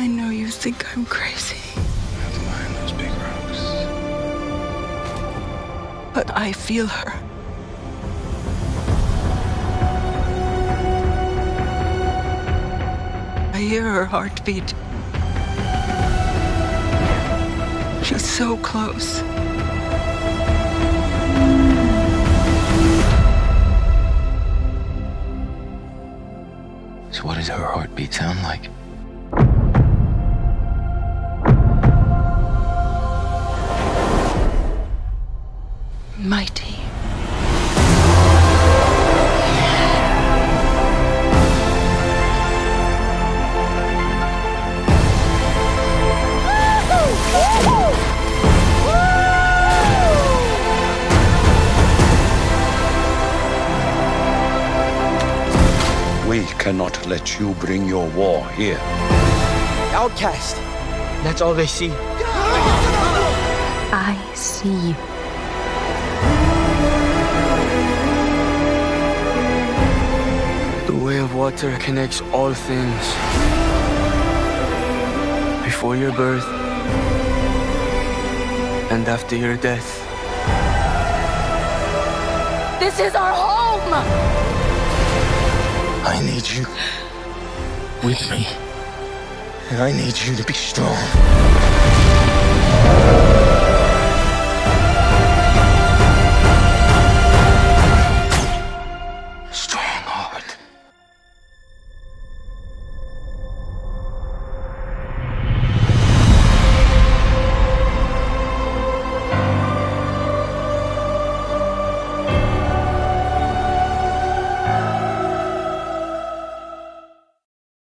I know you think I'm crazy. I have to lie on those big rocks. But I feel her. I hear her heartbeat. She's so close. So what does her heartbeat sound like? Mighty. We cannot let you bring your war here. Outcast. That's all they see. I see. The way of water connects all things. Before your birth and after your death. This is our home! I need you with me, and I need you to be strong.